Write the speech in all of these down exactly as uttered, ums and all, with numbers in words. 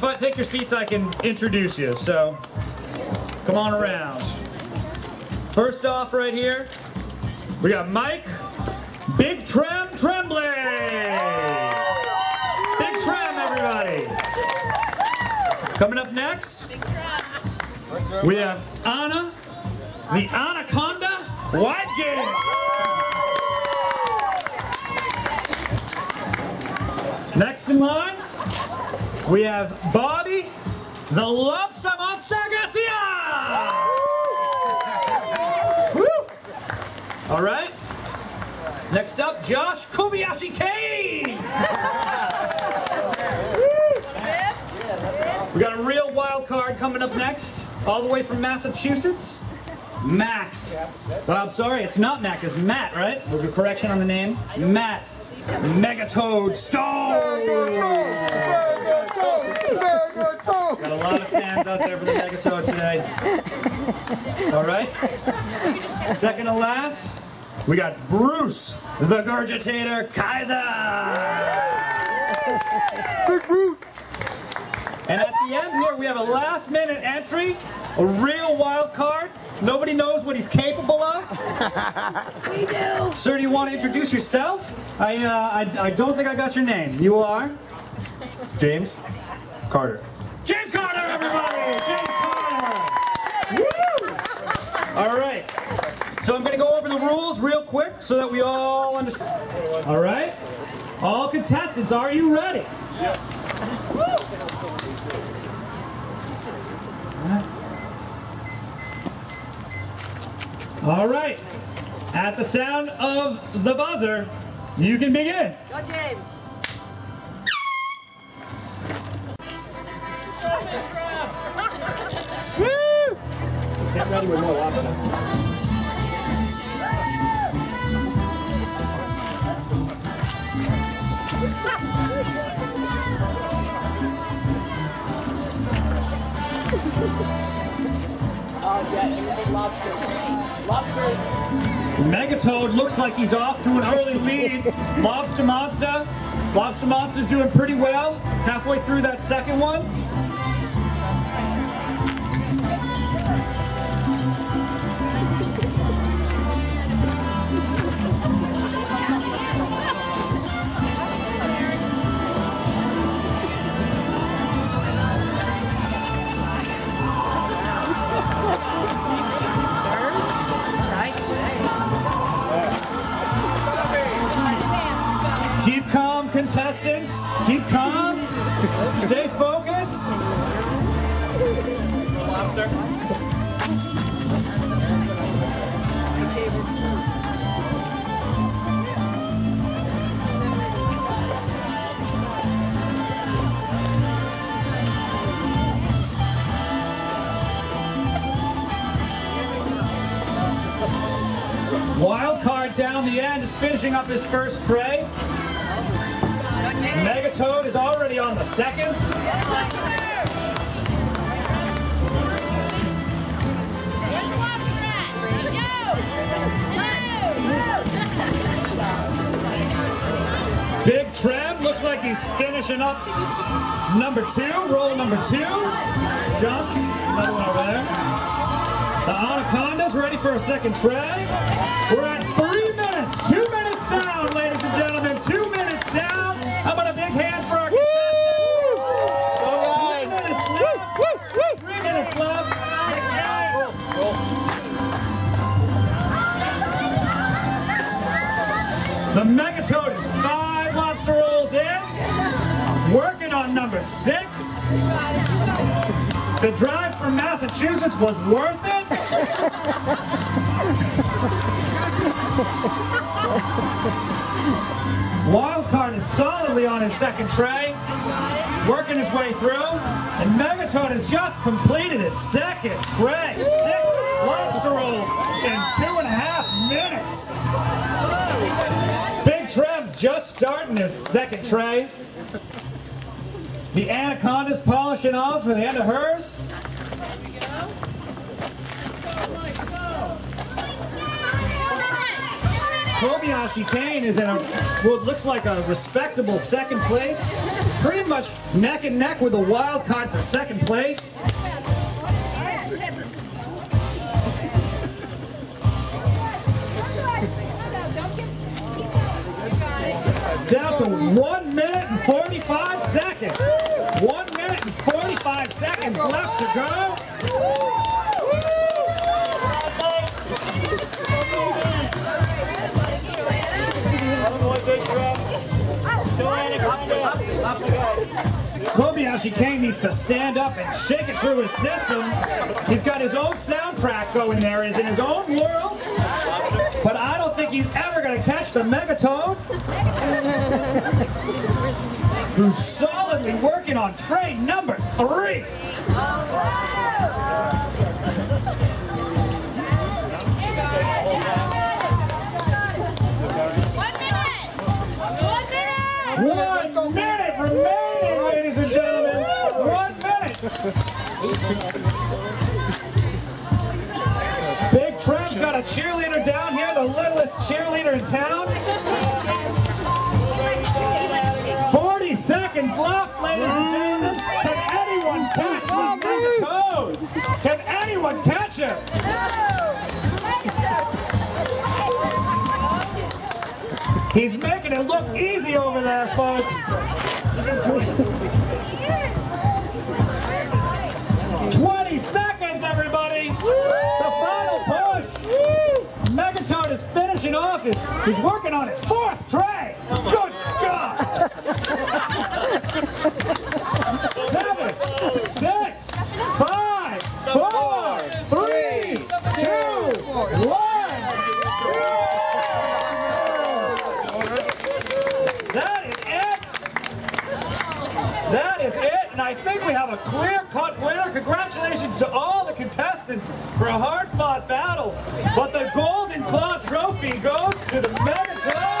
But take your seats, I can introduce you, so come on around. First off right here, we got Mike Big Tram Trembling! Big Tram, everybody! Coming up next, we have Anna the Anaconda White Gang! Next in line, we have Bobby the Lobster Monster Garcia! Woo! All right. Next up, Josh Kobayashi Kai! We got a real wild card coming up next, all the way from Massachusetts. Max. Oh, I'm sorry, it's not Max, it's Matt, right? We'll do correction on the name. Matt Megatoad Stonie! Got a lot of fans out there for the Megatoad today. Alright. Second to last, we got Bruce the Gurgitator Kaiser! Big Bruce! And at the end here, we have a last minute entry, a real wild card. Nobody knows what he's capable of. We do. Sir, do you want to introduce yourself? I, uh, I, I don't think I got your name. You are? James Carter. James Carter, everybody! James Carter! Woo! All right. So I'm going to go over the rules real quick so that we all understand. All right. All contestants, are you ready? Yes. Woo! All right. At the sound of the buzzer, you can begin. Go, James. Get ready with more lobster. Oh, yeah, everything lobster. Lobster. Megatoad looks like he's off to an early lead. Lobster Monster. Lobster Monster's doing pretty well. Halfway through that second one. Contestants, keep calm, stay focused. Lobster. Wild card down the end is finishing up his first tray. Megatoad is already on the second. Big Tram looks like he's finishing up number two, roll number two. Jump, another one over there. The Anaconda's ready for a second tray. We're at three minutes, two minutes down, ladies and gentlemen, two minutes down. How about a big hand for our contestants? Three minutes left. The Megatoad is five lobster rolls in. Working on number six. The drive from Massachusetts was worth it. Wildcard is solidly on his second tray, working his way through, and Megatoad has just completed his second tray. Six lobster rolls in two and a half minutes. Big Tram's just starting his second tray. The Anaconda's polishing off at the end of hers. Kobayashi Kai is in a, what looks like a respectable second place. pretty much neck and neck with a wild card for second place. Down to one minute and forty-five seconds. One minute and forty-five seconds left to go. Kobayashi Kai needs to stand up and shake it through his system. He's got his own soundtrack going there. He's in his own world. But I don't think he's ever going to catch the Megatoad, who's solidly working on train number three. One minute! One minute! One minute remaining, ladies and gentlemen! One minute! Big Tram's got a cheerleader down here, the littlest cheerleader in town. forty seconds left, ladies and gentlemen. Can anyone catch the Megatoad? Can anyone catch him? He's making it look easy over there, folks. twenty seconds, everybody. The final push. Megatoad is finishing off. His, he's working on his fourth tray. Good God. Seven, six, five, four, three, two, one. That is it. That is it. And I think we have a clear-cut winner. Congratulations to all the contestants for a hard-fought battle. But the Golden Claw Trophy goes to the Megatoad.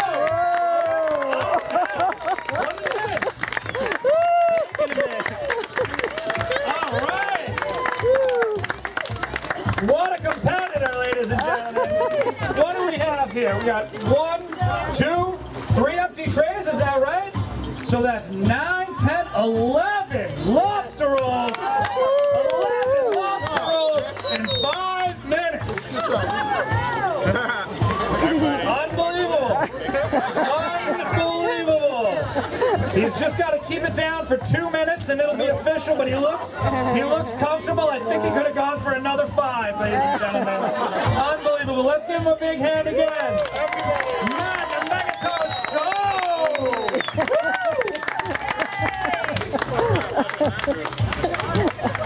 What do we have here? We got one, two, three empty trays, is that right? So that's nine, ten, eleven lobster rolls. eleven lobster rolls in five minutes. Unbelievable. Unbelievable. He's just got to keep it down for two minutes and it'll be official, but he looks, he looks comfortable. I think he could have gone for another five, ladies and gentlemen. Unbelievable. Well, let's give him a big hand again. Matt the Megatoad Stonie!